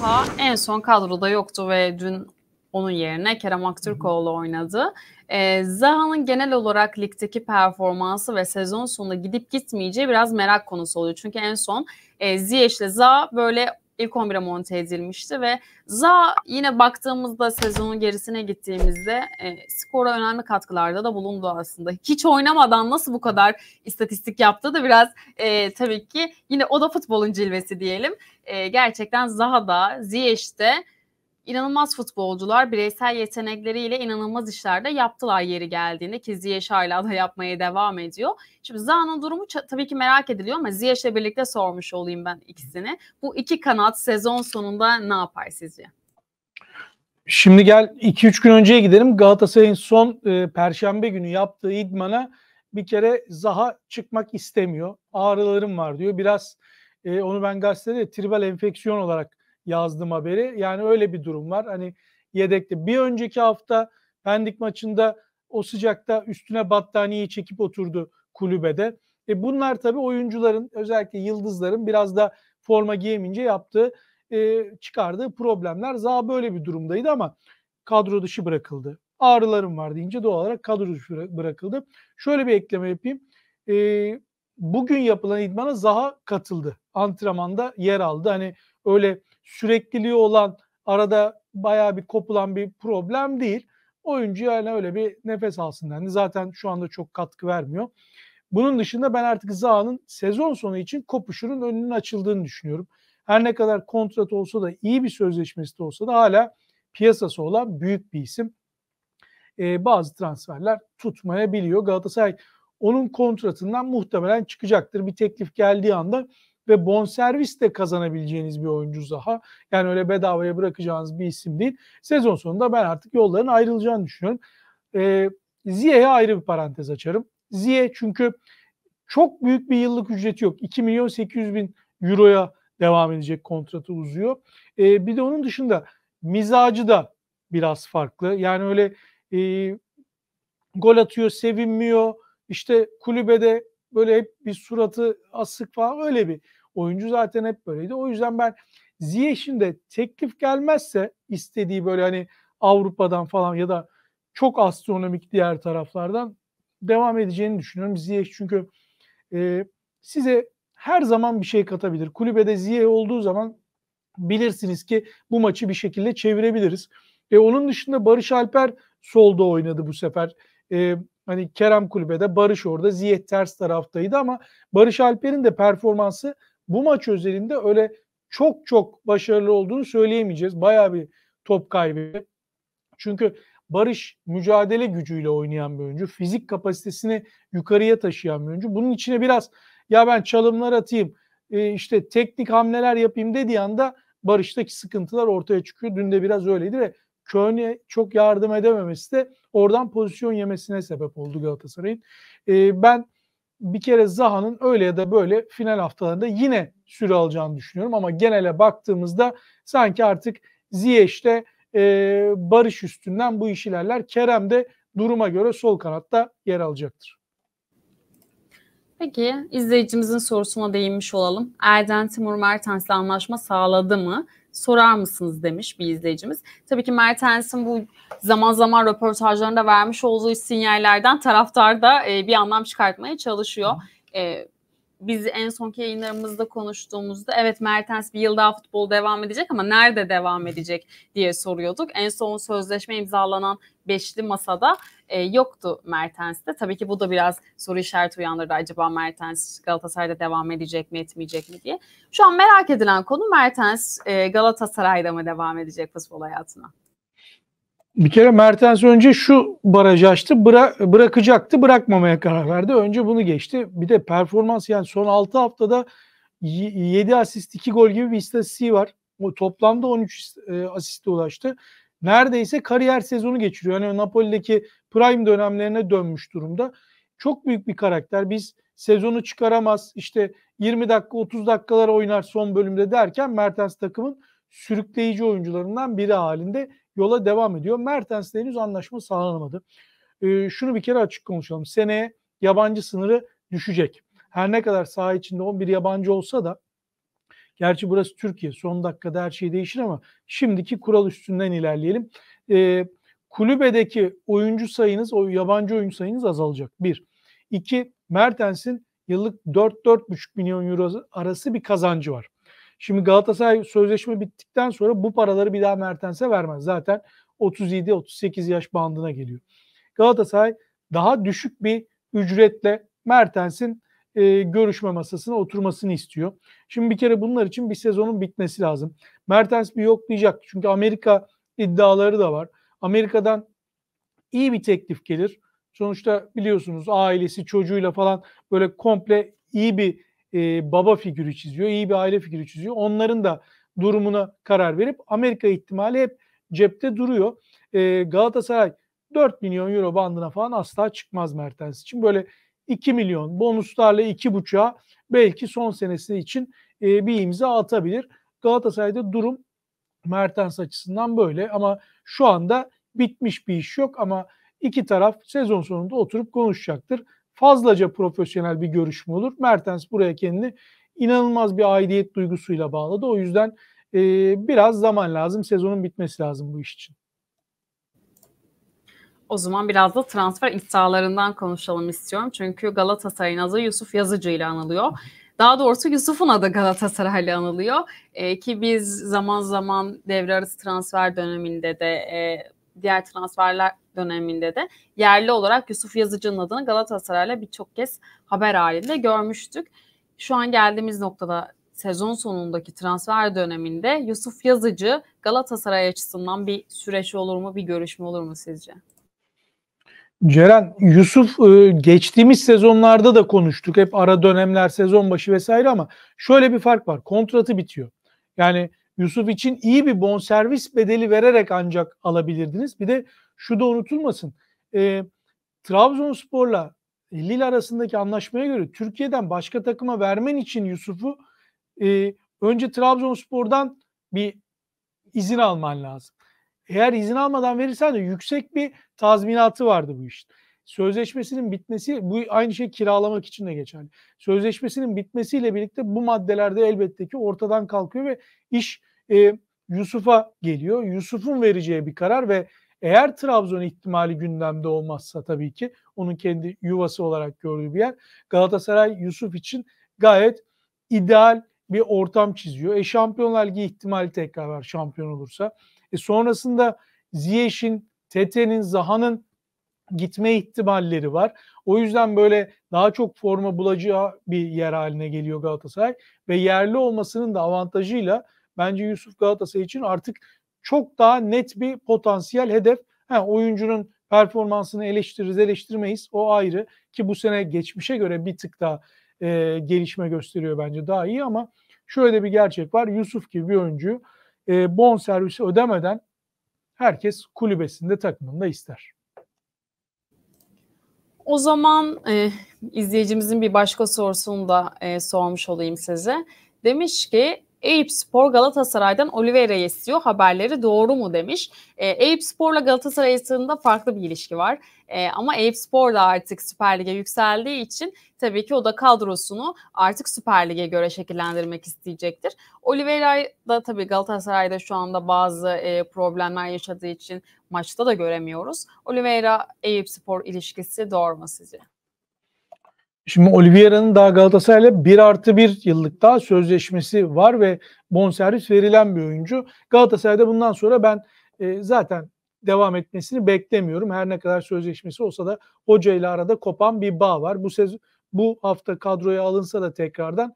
Zaha en son kadroda yoktu ve dün onun yerine Kerem Aktürkoğlu oynadı. Zaha'nın genel olarak ligdeki performansı ve sezon sonunda gidip gitmeyeceği biraz merak konusu oluyor. Çünkü en son Ziyech ile Zaha böyle ilk 11'e monte edilmişti ve Zaha yine baktığımızda sezonun gerisine gittiğimizde skora önemli katkılarda da bulundu aslında. Hiç oynamadan nasıl bu kadar istatistik yaptı da biraz tabii ki yine o da futbolun cilvesi diyelim. Gerçekten Zaha'da, Ziyech'te İnanılmaz futbolcular bireysel yetenekleriyle inanılmaz işler de yaptılar yeri geldiğinde, ki Ziyech hala da yapmaya devam ediyor. Şimdi Zaha'nın durumu tabii ki merak ediliyor ama Ziyech'le birlikte sormuş olayım ben ikisini. Bu iki kanat sezon sonunda ne yapar sizce? Şimdi gel 2-3 gün önceye gidelim. Galatasaray'ın son perşembe günü yaptığı idmana bir kere Zaha çıkmak istemiyor. Ağrılarım var diyor. Biraz onu ben gazetede tribal enfeksiyon olarak yazdım haberi. Yani öyle bir durum var. Hani yedekte. Bir önceki hafta Pendik maçında o sıcakta üstüne battaniyeyi çekip oturdu kulübede. Bunlar tabii oyuncuların, özellikle yıldızların biraz da forma giyemince yaptığı, çıkardığı problemler. Zaha böyle bir durumdaydı ama kadro dışı bırakıldı. Ağrılarım var deyince doğal olarak kadro dışı bırakıldı. Şöyle bir ekleme yapayım. Bugün yapılan idmana Zaha katıldı. Antrenmanda yer aldı. Hani öyle sürekliliği olan, arada bayağı bir kopulan bir problem değil. Oyuncu yani öyle bir nefes alsın dendi. Zaten şu anda çok katkı vermiyor. Bunun dışında ben artık Zaha'nın sezon sonu için kopuşunun önünün açıldığını düşünüyorum. Her ne kadar kontrat olsa da, iyi bir sözleşmesi de olsa da hala piyasası olan büyük bir isim. Bazı transferler tutmayabiliyor. Galatasaray onun kontratından muhtemelen çıkacaktır. Bir teklif geldiği anda ve bonservis de kazanabileceğiniz bir oyuncu Zaha. Yani öyle bedavaya bırakacağınız bir isim değil. Sezon sonunda ben artık yolların ayrılacağını düşünüyorum. Ziyech'e ayrı bir parantez açarım. Ziyech çünkü çok büyük bir yıllık ücreti yok. 2.800.000 Euro'ya devam edecek, kontratı uzuyor. Bir de onun dışında mizacı da biraz farklı. Yani öyle gol atıyor, sevinmiyor. İşte kulübede böyle hep bir suratı asık falan, öyle bir oyuncu zaten hep böyleydi. O yüzden ben Ziyech'in de teklif gelmezse istediği, böyle hani Avrupa'dan falan ya da çok astronomik diğer taraflardan devam edeceğini düşünüyorum. Ziyech çünkü size her zaman bir şey katabilir. Kulübede Ziyech olduğu zaman bilirsiniz ki bu maçı bir şekilde çevirebiliriz. Onun dışında Barış Alper solda oynadı bu sefer. Hani Kerem kulübede, Barış orada, Ziyech ters taraftaydı ama Barış Alper'in de performansı bu maç özelinde öyle çok çok başarılı olduğunu söyleyemeyeceğiz. Bayağı bir top kaybı. Çünkü Barış mücadele gücüyle oynayan bir oyuncu. Fizik kapasitesini yukarıya taşıyan bir oyuncu. Bunun içine biraz ya ben çalımlar atayım, işte teknik hamleler yapayım dediği anda Barış'taki sıkıntılar ortaya çıkıyor. Dün de biraz öyleydi ve Köhn'e çok yardım edememesi de oradan pozisyon yemesine sebep oldu Galatasaray'ın. Ben bir kere Zaha'nın öyle ya da böyle final haftalarında yine süre alacağını düşünüyorum. Ama genele baktığımızda sanki artık Ziyech'te Barış üstünden bu iş ilerler. Kerem de duruma göre sol kanatta yer alacaktır. Peki izleyicimizin sorusuna değinmiş olalım. Erdem Timur Mertens'le anlaşma sağladı mı? Sorar mısınız demiş bir izleyicimiz. Tabii ki Mertens'in bu zaman zaman röportajlarında vermiş olduğu sinyallerden taraftar da bir anlam çıkartmaya çalışıyor. Biz en sonki yayınlarımızda konuştuğumuzda evet Mertens bir yıl daha futbol devam edecek ama nerede devam edecek diye soruyorduk. En son sözleşme imzalanan beşli masada yoktu Mertens'te. Tabii ki bu da biraz soru işareti uyandırdı. Acaba Mertens Galatasaray'da devam edecek mi, etmeyecek mi diye. Şu an merak edilen konu Mertens Galatasaray'da mı devam edecek futbol hayatına? Bir kere Mertens önce şu barajı açtı, bırakacaktı, bırakmamaya karar verdi. Önce bunu geçti. Bir de performans, yani son 6 haftada 7 asist 2 gol gibi bir istatistiği var. O toplamda 13 asiste ulaştı. Neredeyse kariyer sezonu geçiriyor. Yani Napoli'deki prime dönemlerine dönmüş durumda. Çok büyük bir karakter. Biz sezonu çıkaramaz, işte 20 dakika 30 dakikalar oynar son bölümde derken Mertens takımın sürükleyici oyuncularından biri halinde yola devam ediyor. Mertens'le henüz anlaşma sağlanamadı. Şunu bir kere açık konuşalım. Seneye yabancı sınırı düşecek. Her ne kadar saha içinde 11 yabancı olsa da Gerçi burası Türkiye. Son dakikada her şey değişir ama şimdiki kural üstünden ilerleyelim. Kulübedeki oyuncu sayınız, o yabancı oyuncu sayınız azalacak. Bir. İki, Mertens'in yıllık 4-4,5 milyon euro arası bir kazancı var. Şimdi Galatasaray sözleşme bittikten sonra bu paraları bir daha Mertens'e vermez. Zaten 37-38 yaş bandına geliyor. Galatasaray daha düşük bir ücretle Mertens'in görüşme masasına oturmasını istiyor. Şimdi bir kere bunlar için bir sezonun bitmesi lazım. Mertens bir yoklayacak. Çünkü Amerika iddiaları da var. Amerika'dan iyi bir teklif gelir. Sonuçta biliyorsunuz ailesi çocuğuyla falan böyle komple iyi bir baba figürü çiziyor. İyi bir aile figürü çiziyor. Onların da durumuna karar verip Amerika ihtimali hep cepte duruyor. Galatasaray 4 milyon euro bandına falan asla çıkmaz Mertens için. Böyle 2 milyon bonuslarla 2,5'a belki son senesi için bir imza atabilir. Galatasaray'da durum Mertens açısından böyle ama şu anda bitmiş bir iş yok ama iki taraf sezon sonunda oturup konuşacaktır. Fazlaca profesyonel bir görüşme olur. Mertens buraya kendini inanılmaz bir aidiyet duygusuyla bağladı. O yüzden biraz zaman lazım. Sezonun bitmesi lazım bu iş için. O zaman biraz da transfer iddialarından konuşalım istiyorum. Çünkü Galatasaray'ın adı Yusuf Yazıcı ile anılıyor. Daha doğrusu Yusuf'un adı Galatasaray ile anılıyor. Ki biz zaman zaman devre arası transfer döneminde de diğer transferler döneminde de yerli olarak Yusuf Yazıcı'nın adını Galatasaray'la birçok kez haber halinde görmüştük. Şu an geldiğimiz noktada sezon sonundaki transfer döneminde Yusuf Yazıcı Galatasaray açısından bir süreç olur mu, bir görüşme olur mu sizce? Ceren, Yusuf geçtiğimiz sezonlarda da konuştuk. Hep ara dönemler, sezon başı vesaire ama şöyle bir fark var. Kontratı bitiyor. Yani Yusuf için iyi bir bonservis bedeli vererek ancak alabilirdiniz. Bir de şu da unutulmasın. Trabzonspor'la Lille arasındaki anlaşmaya göre Türkiye'den başka takıma vermen için Yusuf'u önce Trabzonspor'dan bir izin alman lazım. Eğer izin almadan verirsen de yüksek bir tazminatı vardı bu işin. Sözleşmesinin bitmesi, bu aynı şey kiralamak için de geçerli. Sözleşmesinin bitmesiyle birlikte bu maddelerde elbette ki ortadan kalkıyor ve iş Yusuf'a geliyor. Yusuf'un vereceği bir karar ve eğer Trabzon ihtimali gündemde olmazsa tabii ki onun kendi yuvası olarak gördüğü bir yer. Galatasaray Yusuf için gayet ideal bir ortam çiziyor. Şampiyonlar Ligi ihtimali tekrar var şampiyon olursa. Sonrasında Ziyech'in, Tete'nin, Zaha'nın gitme ihtimalleri var. O yüzden böyle daha çok forma bulacağı bir yer haline geliyor Galatasaray. Ve yerli olmasının da avantajıyla bence Yusuf Galatasaray için artık çok daha net bir potansiyel hedef. Oyuncunun performansını eleştiririz, eleştirmeyiz. O ayrı ki bu sene geçmişe göre bir tık daha gelişme gösteriyor bence daha iyi ama şöyle bir gerçek var. Yusuf gibi bir oyuncuyu bonservisi ödemeden herkes kulübesinde, takımında ister. O zaman izleyicimizin bir başka sorusunu da sormuş olayım size. Demiş ki Eyüp Spor Galatasaray'dan Oliveira'yı istiyor. Haberleri doğru mu demiş. Eyüp Spor'la Galatasaray arasında farklı bir ilişki var. Ama Eyüp Spor da artık Süper Lig'e yükseldiği için tabii ki o da kadrosunu artık Süper Lig'e göre şekillendirmek isteyecektir. Oliveira da tabii Galatasaray'da şu anda bazı problemler yaşadığı için maçta da göremiyoruz. Oliveira Eyüp Spor ilişkisi doğru mu sizce? Şimdi Oliveira'nın daha Galatasaray'la 1+1 yıllık daha sözleşmesi var ve bonservis verilen bir oyuncu. Galatasaray'da bundan sonra ben zaten devam etmesini beklemiyorum. Her ne kadar sözleşmesi olsa da hoca ile arada kopan bir bağ var. Bu hafta kadroya alınsa da tekrardan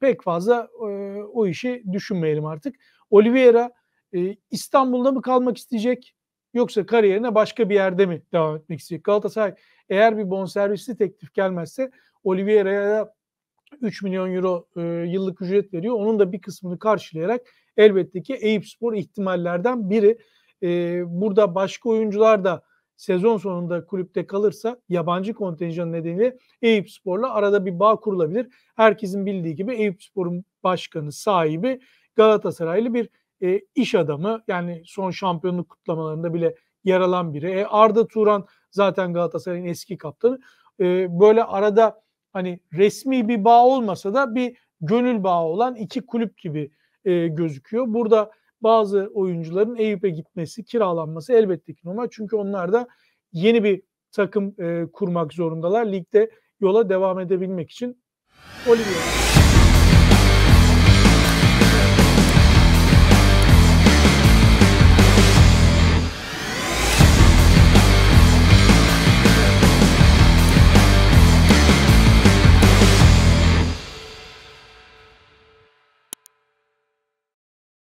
pek fazla o işi düşünmeyelim artık. Oliveira İstanbul'da mı kalmak isteyecek yoksa kariyerine başka bir yerde mi devam etmek isteyecek? Galatasaray eğer bir bonservisli teklif gelmezse Oliveira'ya 3 milyon euro yıllık ücret veriyor. Onun da bir kısmını karşılayarak elbette ki Eyüpspor ihtimallerden biri. Burada başka oyuncular da sezon sonunda kulüpte kalırsa yabancı kontenjan nedeniyle Eyüpspor'la arada bir bağ kurulabilir. Herkesin bildiği gibi Eyüpspor'un başkanı, sahibi Galatasaraylı bir iş adamı. Yani son şampiyonluk kutlamalarında bile yer alan biri. Arda Turan zaten Galatasaray'ın eski kaptanı. Böyle arada hani resmi bir bağ olmasa da bir gönül bağı olan iki kulüp gibi gözüküyor. Burada bazı oyuncuların Eyüp'e gitmesi, kiralanması elbette ki normal. Çünkü onlar da yeni bir takım kurmak zorundalar. Ligde yola devam edebilmek için. Oliveira.